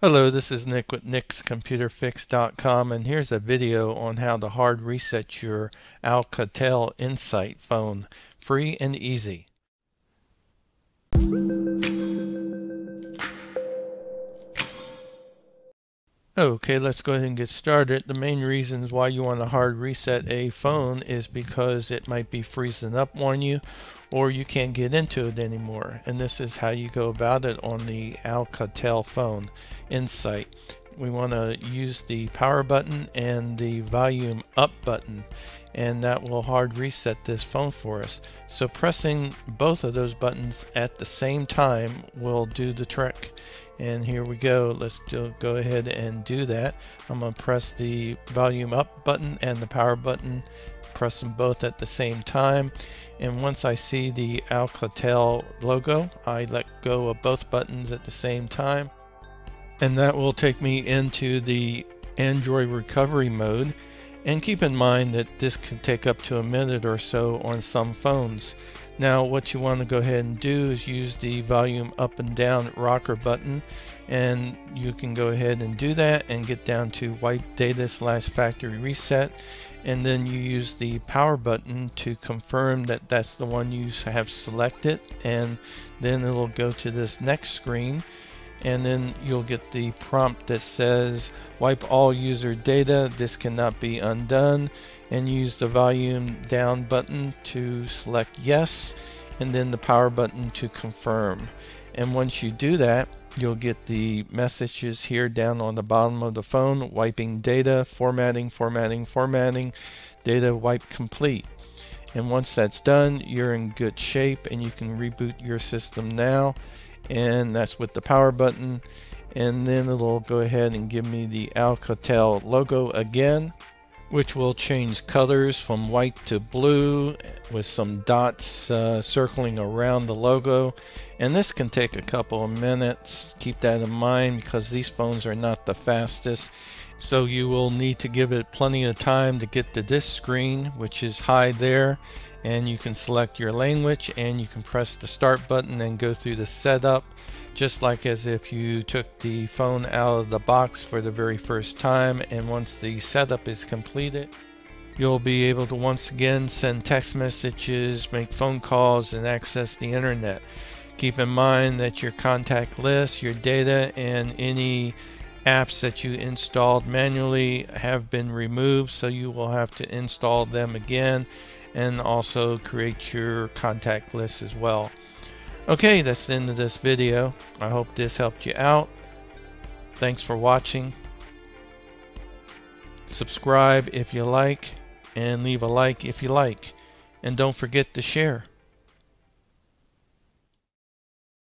Hello, this is Nick with Nick's ComputerFix.com, and here's a video on how to hard reset your Alcatel Insight phone. Free and easy. Okay, let's go ahead and get started. The main reasons why you want to hard reset a phone is because it might be freezing up on you, or you can't get into it anymore. And this is how you go about it on the Alcatel phone, Insight. We want to use the power button and the volume up button, and that will hard reset this phone for us. So pressing both of those buttons at the same time will do the trick. And here we go. Let's go ahead and do that. I'm going to press the volume up button and the power button, press them both at the same time. And once I see the Alcatel logo, I let go of both buttons at the same time. And that will take me into the Android recovery mode. And keep in mind that this could take up to a minute or so on some phones. Now what you want to go ahead and do is use the volume up and down rocker button, and you can go ahead and do that and get down to wipe data/factory reset, and then you use the power button to confirm that that's the one you have selected, and then it will go to this next screen. And then you'll get the prompt that says wipe all user data, this cannot be undone, and use the volume down button to select yes, and then the power button to confirm. And once you do that, you'll get the messages here down on the bottom of the phone: wiping data, formatting, data wipe complete. And once that's done, you're in good shape and you can reboot your system now. And that's with the power button, and then it'll go ahead and give me the Alcatel logo again, which will change colors from white to blue with some dots circling around the logo. And this can take a couple of minutes. Keep that in mind because these phones are not the fastest, so you will need to give it plenty of time to get to this screen, which is high there, and you can select your language and you can press the start button and go through the setup just like as if you took the phone out of the box for the very first time. And once the setup is completed, you'll be able to once again send text messages, make phone calls, and access the internet. Keep in mind that your contact list, your data, and any apps that you installed manually have been removed, so you will have to install them again and also create your contact list as well. Okay, that's the end of this video. I hope this helped you out. Thanks for watching. Subscribe if you like, and leave a like if you like, and don't forget to share.